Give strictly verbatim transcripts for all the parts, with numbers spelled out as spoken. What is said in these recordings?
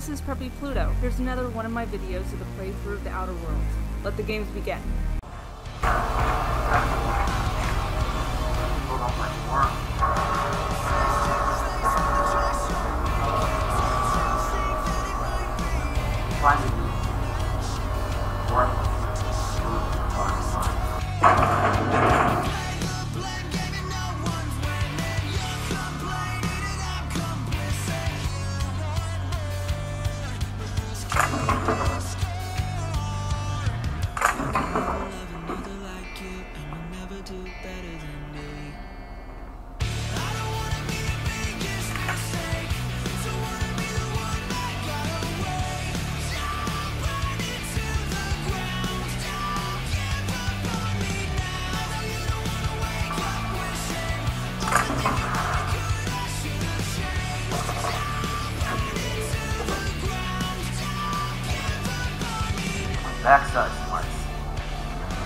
This is Preppy Pluto. Here's another one of my videos of the playthrough of the Outer Worlds. Let the games begin. Backside smarts.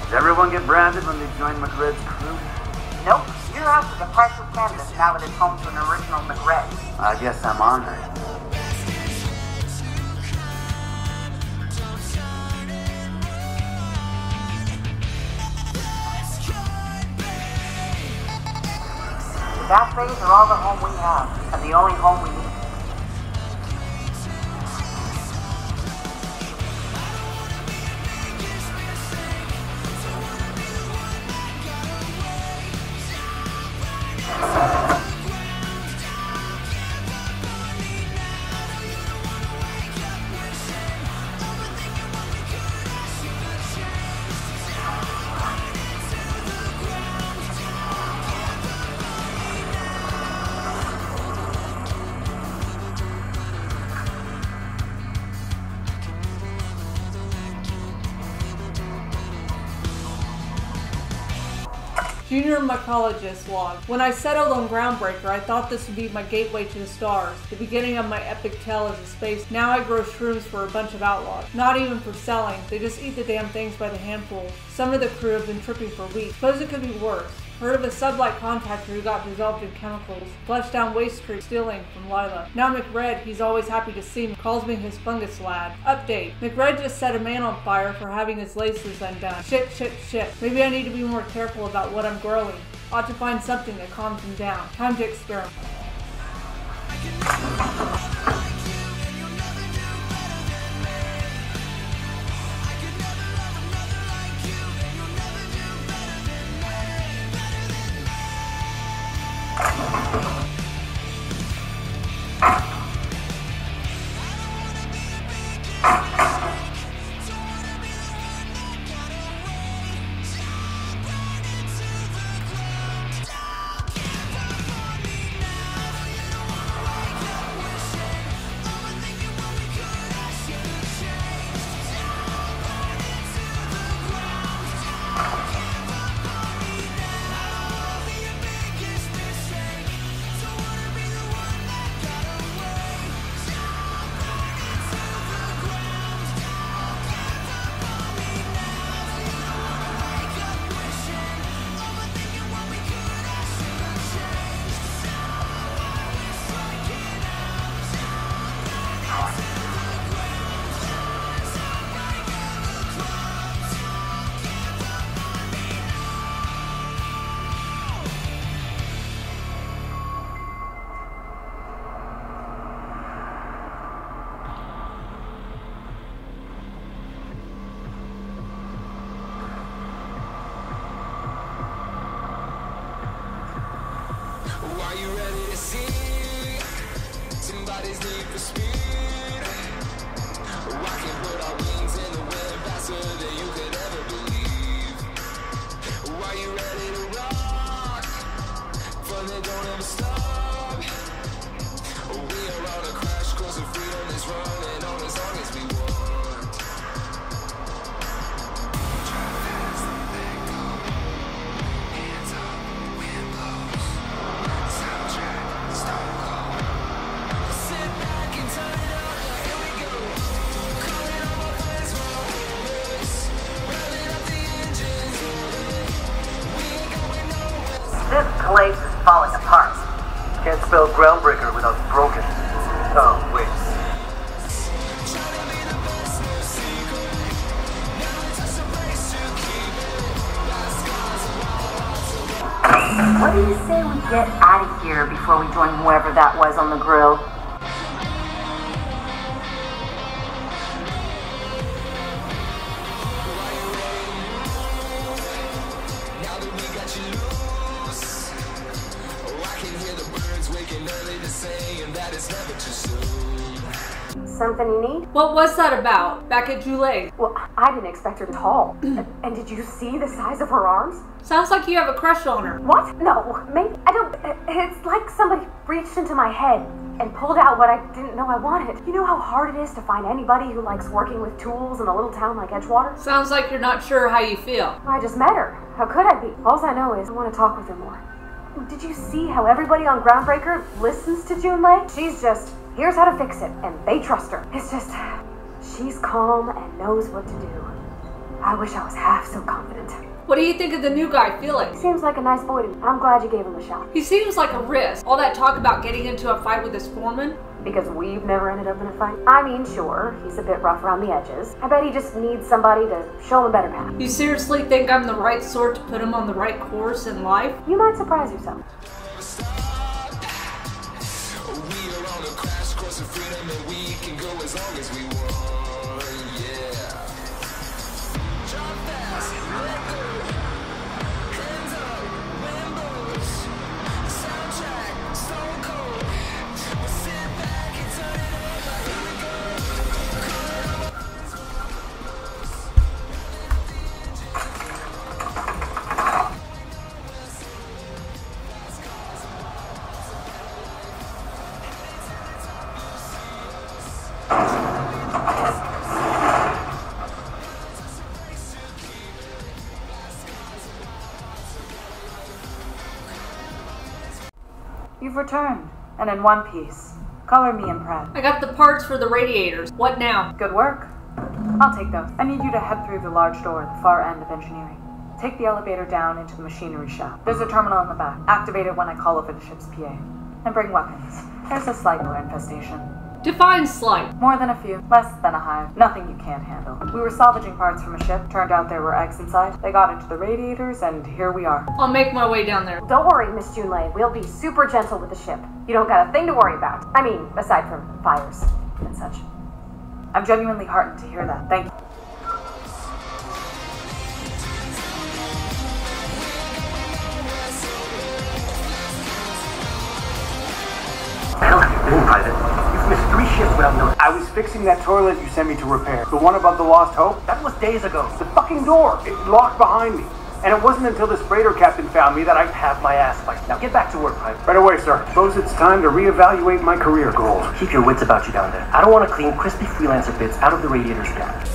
Does everyone get branded when they join McRedd's crew? Nope. Your house is a partial canvas now that it's home to an original McRedd. I guess I'm honored. The back bays are all the home we have, and the only home we need. Junior Mycologist log. When I settled on Groundbreaker, I thought this would be my gateway to the stars, the beginning of my epic tale as a space. Now I grow shrooms for a bunch of outlaws. Not even for selling, they just eat the damn things by the handful. Some of the crew have been tripping for weeks. Suppose it could be worse. Heard of a sublight contractor who got dissolved in chemicals, flushed down Waste Creek stealing from Lila. Now McRedd, he's always happy to see me, calls me his fungus lad. Update. McRedd just set a man on fire for having his laces undone. Shit, shit, shit. Maybe I need to be more careful about what I'm growing. Ought to find something that calms him down. Time to experiment. Falling apart. Can't spell Groundbreaker without broken. Oh, wait. we say we get out of here before we join whoever that was on the grill. Something you need? What was that about back at Junlei? Well, I didn't expect her to haul. And did you see the size of her arms? Sounds like you have a crush on her. What? No, maybe I don't. It's like somebody reached into my head and pulled out what I didn't know I wanted. You know how hard it is to find anybody who likes working with tools in a little town like Edgewater? Sounds like you're not sure how you feel. I just met her. How could I be? All I know is I want to talk with her more. Did you see how everybody on Groundbreaker listens to Junlei? She's just, here's how to fix it, and they trust her. It's just, she's calm and knows what to do. I wish I was half so confident. What do you think of the new guy, Felix? He seems like a nice boy to me. I'm glad you gave him a shot. He seems like a risk. All that talk about getting into a fight with his foreman. Because we've never ended up in a fight. I mean, sure, he's a bit rough around the edges. I bet he just needs somebody to show him a better path. You seriously think I'm the right sort to put him on the right course in life? You might surprise yourself. You've returned, and in one piece. Color me impressed. I got the parts for the radiators. What now? Good work. I'll take those. I need you to head through the large door at the far end of engineering. Take the elevator down into the machinery shop. There's a terminal in the back. Activate it when I call over the ship's P A. And bring weapons. There's a Sligo infestation. Define slight. More than a few. Less than a hive. Nothing you can't handle. We were salvaging parts from a ship. Turned out there were eggs inside. They got into the radiators, and here we are. I'll make my way down there. Don't worry, Miss Junlei. We'll be super gentle with the ship. You don't got a thing to worry about. I mean, aside from fires and such. I'm genuinely heartened to hear that. Thank you. Hell, you're private. Missed three shifts without notice. I was fixing that toilet you sent me to repair. The one above the Lost Hope? That was days ago. The fucking door! It locked behind me. And it wasn't until this freighter captain found me that I had my ass fight. Now get back to work, Pipe. Right away, sir. Suppose it's time to reevaluate my career goals. Keep your wits about you down there. I don't want to clean crispy freelancer bits out of the radiator's path.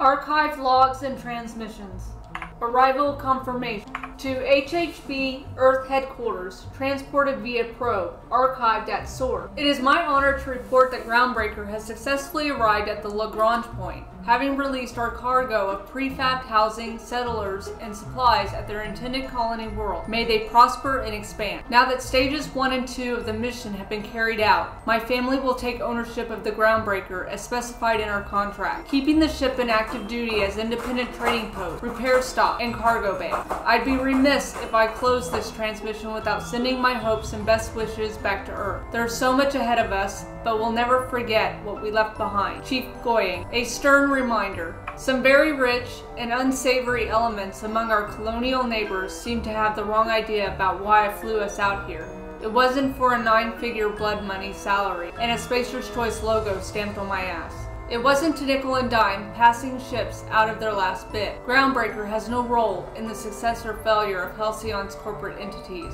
Archive logs and transmissions. Arrival confirmation. To H H B Earth Headquarters, transported via probe, archived at SOAR. It is my honor to report that Groundbreaker has successfully arrived at the Lagrange Point, having released our cargo of prefab housing, settlers, and supplies at their intended colony world. May they prosper and expand. Now that stages one and two of the mission have been carried out, my family will take ownership of the Groundbreaker as specified in our contract, keeping the ship in active duty as independent trading post, repair stock, and cargo bay. I'd be remiss if I closed this transmission without sending my hopes and best wishes back to Earth. There's so much ahead of us, but we'll never forget what we left behind. Chief Goying, a stern reminder. Some very rich and unsavory elements among our colonial neighbors seem to have the wrong idea about why I flew us out here. It wasn't for a nine-figure blood money salary and a Spacer's Choice logo stamped on my ass. It wasn't to nickel and dime passing ships out of their last bit. Groundbreaker has no role in the success or failure of Halcyon's corporate entities.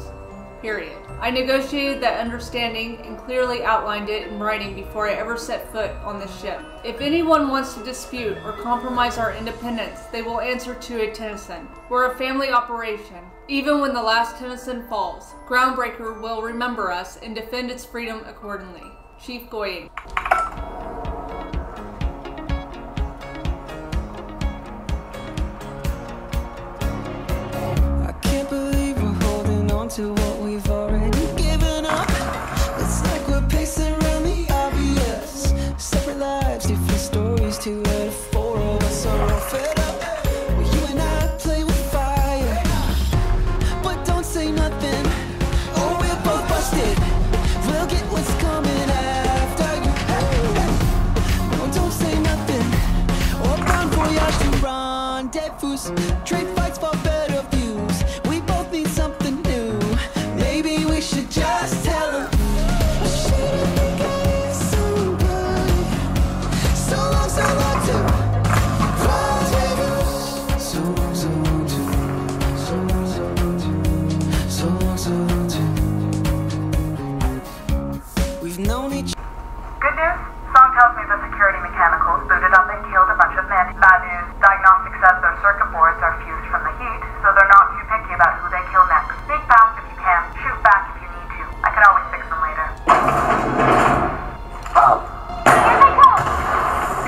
Period. I negotiated that understanding and clearly outlined it in writing before I ever set foot on this ship. If anyone wants to dispute or compromise our independence, they will answer to a Tennyson. We're a family operation. Even when the last Tennyson falls, Groundbreaker will remember us and defend its freedom accordingly. Chief Goying. I can't believe we're holding on to what we've already given up. It's like we're pacing around the obvious. Separate lives, different stories, two out of four of us are all fed up. Well, you and I play with fire, but don't say nothing, or we're both busted. We'll get what's coming after you. No, don't say nothing, or bon voyage to rendezvous. Trade fights for better views. We both need something new. We should just tell her. I should've been getting so good. So long, so long to rendezvous. So long, so long to, so long, so long to, so long, so long to. We've known each. Good news. Song tells me the security mechanicals booted up and killed a bunch of men. Bad news. Diagnostic says their circuit boards are fused from the heat, so they're not too picky about who they kill next. Sneak past if you can. Shoot back if you need to. I can always fix them later. Oh! Here they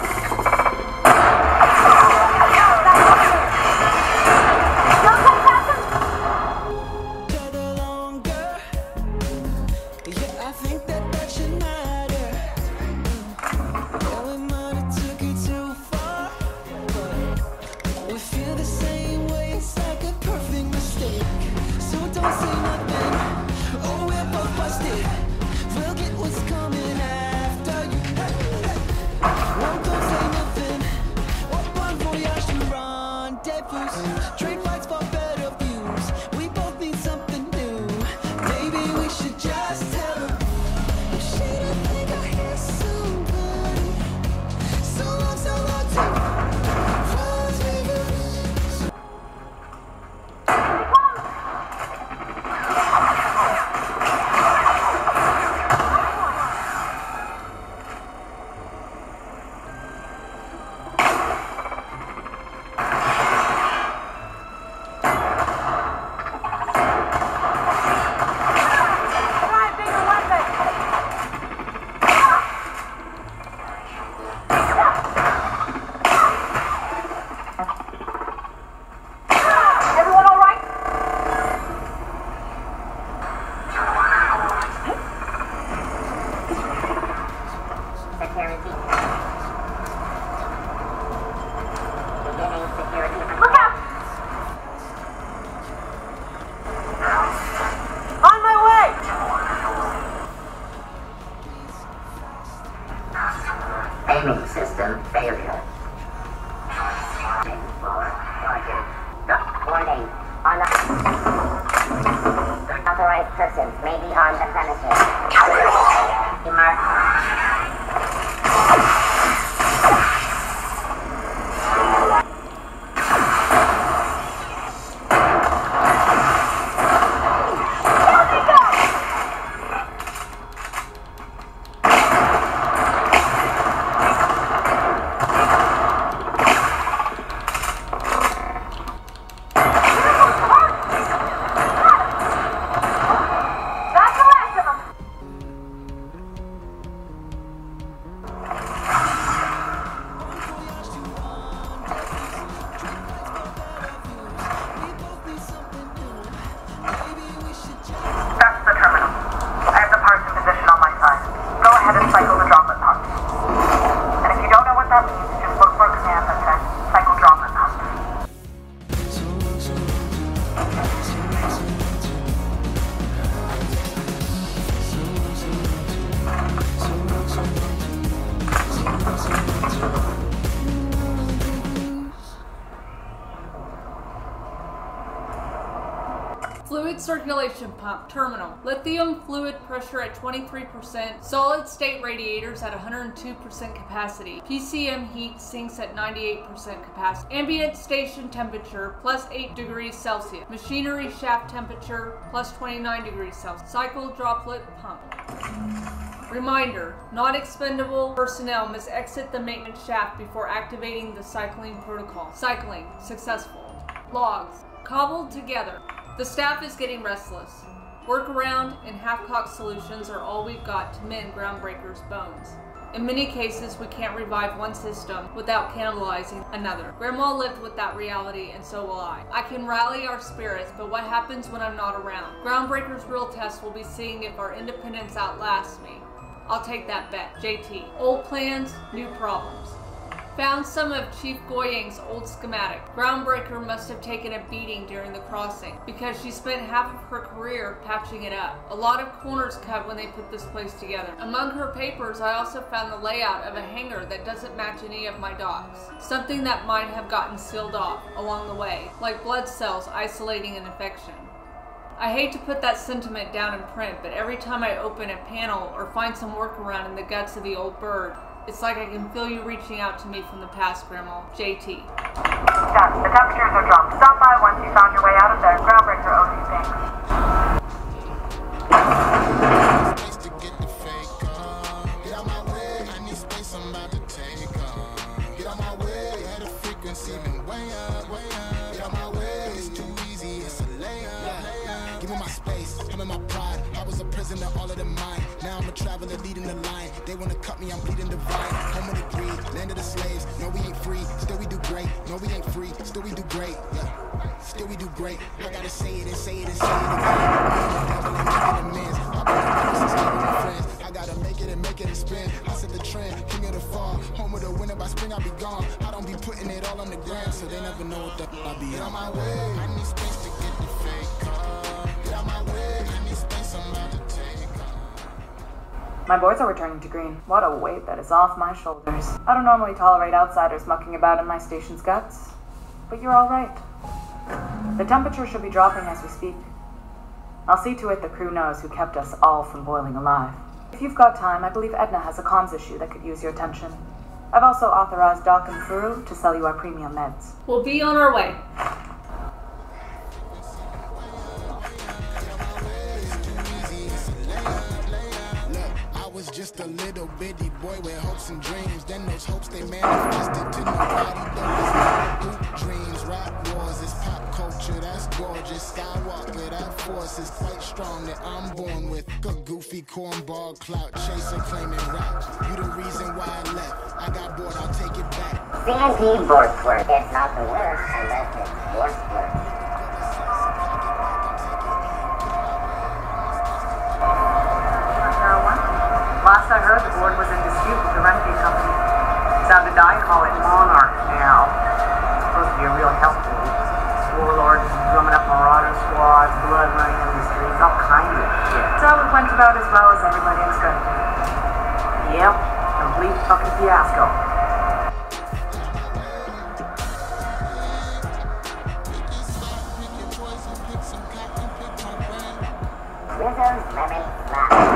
come! Yeah, I think that that should matter. Yeah, we might have took it too far, but we feel the same way. It's like a perfect mistake. So don't say nothing. Oh, we're both busted. We'll get what's coming after you. No, don't say nothing. Or bon voyage to rendezvous. Trade flights for better views. We both need something new. Maybe we should just tell her. I shouldn't think I hear so good. So long, so long to rendezvous. circulation pump terminal. Lithium fluid pressure at twenty-three percent. Solid state radiators at one hundred two percent capacity. P C M heat sinks at ninety-eight percent capacity. Ambient station temperature plus eight degrees Celsius. Machinery shaft temperature plus twenty-nine degrees Celsius. Cycle droplet pump. Reminder, non-expendable personnel must exit the maintenance shaft before activating the cycling protocol. Cycling successful. Logs. Cobbled together. The staff is getting restless. Workaround and half-cocked solutions are all we've got to mend Groundbreaker's bones. In many cases, we can't revive one system without cannibalizing another. Grandma lived with that reality, and so will I. I can rally our spirits, but what happens when I'm not around? Groundbreaker's real test will be seeing if our independence outlasts me. I'll take that bet. J T. Old plans, new problems. Found some of Chief Goyang's old schematic. Groundbreaker must have taken a beating during the crossing because she spent half of her career patching it up. A lot of corners cut when they put this place together. Among her papers, I also found the layout of a hangar that doesn't match any of my docks. Something that might have gotten sealed off along the way, like blood cells isolating an infection. I hate to put that sentiment down in print, but every time I open a panel or find some workaround in the guts of the old bird, it's like I can feel you reaching out to me from the past, Grimmel. J T. Doc, the temperatures are dropped. Stop by once you found your way out of there. Groundbreaker owes you things. All of the mind. Now I'm a traveler leading the line. They want to cut me, I'm bleeding the vine. Home of the greed, land of the slaves. No, we ain't free, still we do great. No, we ain't free, still we do great. Yeah. Still we do great. I gotta say it and say it and say it again. I gotta make it and make it and spin. I set the trend, king of the fall. Home of the winter, by spring I'll be gone. I don't be putting it all on the ground, so they never know what the f I'll be on my way. I need space to get the fake car. Get out my way. I need space on my My boards are returning to green. What a weight that is off my shoulders. I don't normally tolerate outsiders mucking about in my station's guts, but you're all right. The temperature should be dropping as we speak. I'll see to it the crew knows who kept us all from boiling alive. If you've got time, I believe Edna has a comms issue that could use your attention. I've also authorized Doc and Furu to sell you our premium meds. We'll be on our way. Just a little bitty boy with hopes and dreams. Then those hopes they manifested to nobody but his dreams. Rap wars is pop culture, that's gorgeous. Skywalker, that force is quite strong that I'm born with. A goofy cornball clout chaser claiming rap. You the reason why I left. I got bored, I'll take it back. Sandy Borksworth is not the worst, I left it. Borksworth. Last I heard, the board was in dispute with the Remedy Company. Sounded I call it Monarch now. It's supposed to be a real help to me. Warlords drumming up marauder squads, blood running in the streets, all kinds of shit. So it went about as well as everybody expected. Yep, complete fucking fiasco. Wizards, lemon, lamp.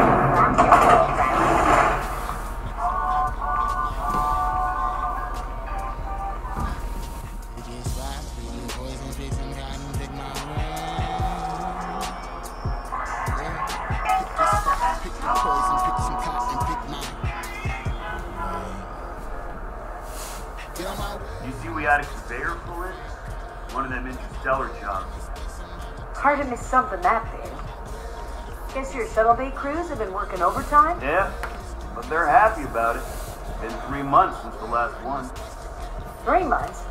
Hard to miss something that big. Guess your shuttle bay crews have been working overtime? Yeah, but they're happy about it. It's been three months since the last one. Three months?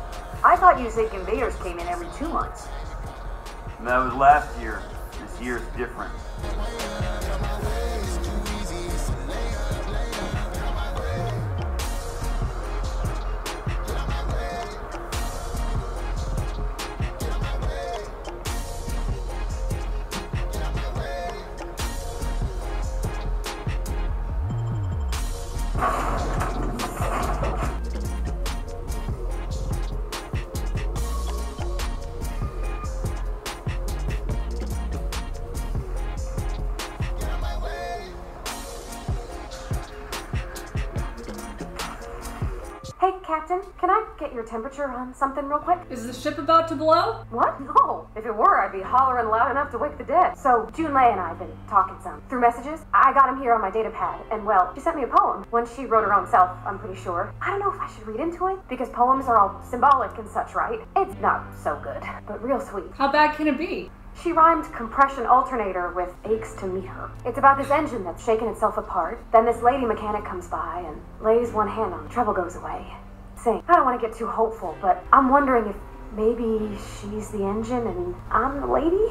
I thought you said conveyors came in every two months. And that was last year. This year's different. Hey, Captain, can I get your temperature on something real quick? Is the ship about to blow? What? No. If it were, I'd be hollering loud enough to wake the dead. So, Junlei and I have been talking some. Through messages, I got him here on my data pad, and well, she sent me a poem. One she wrote her own self, I'm pretty sure. I don't know if I should read into it, because poems are all symbolic and such, right? It's not so good, but real sweet. How bad can it be? She rhymed compression alternator with aches to meet her. It's about this engine that's shaken itself apart. Then this lady mechanic comes by and lays one hand on it. Trouble goes away. Sing. I don't want to get too hopeful, but I'm wondering if maybe she's the engine and I'm the lady?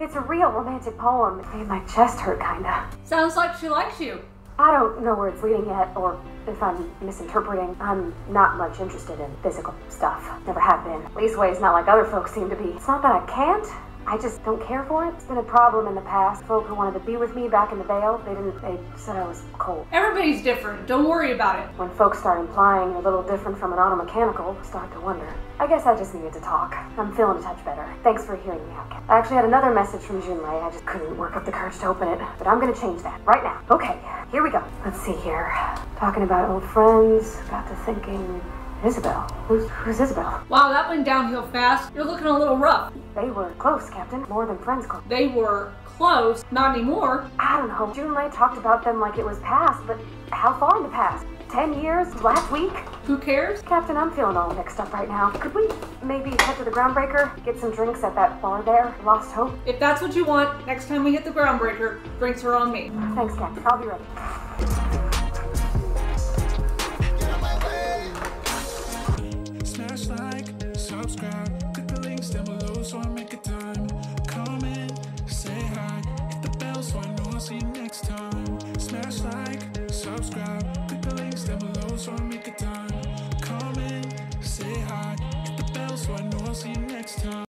It's a real romantic poem. It made my chest hurt, kinda. Sounds like she likes you. I don't know where it's leading yet, or if I'm misinterpreting. I'm not much interested in physical stuff. Never have been. Leastways, not like other folks seem to be. It's not that I can't. I just don't care for it. It's been a problem in the past. Folk who wanted to be with me back in the Vale, they didn't, they said I was cold. Everybody's different. Don't worry about it. When folks start implying you're a little different from an automechanical, start to wonder. I guess I just needed to talk. I'm feeling a touch better. Thanks for hearing me out, Kat. I actually had another message from Junlei. I just couldn't work up the courage to open it, but I'm gonna change that right now. Okay, here we go. Let's see here. Talking about old friends, got to thinking. Isabel? Who's, who's Isabel? Wow, that went downhill fast. You're looking a little rough. They were close, Captain. More than friends close. They were close? Not anymore. I don't know. June Lake talked about them like it was past, but how far in the past? Ten years? Last week? Who cares? Captain, I'm feeling all mixed up right now. Could we maybe head to the Groundbreaker? Get some drinks at that bar there? Lost Hope? If that's what you want, next time we hit the Groundbreaker, drinks are on me. Thanks, Captain. I'll be ready. Like, subscribe, click the links down below so I make a time. Comment, say hi, hit the bell so I know I'll see you next time. Smash like, subscribe, click the links down below so I make a time. Comment, say hi, hit the bell so I know I'll see you next time.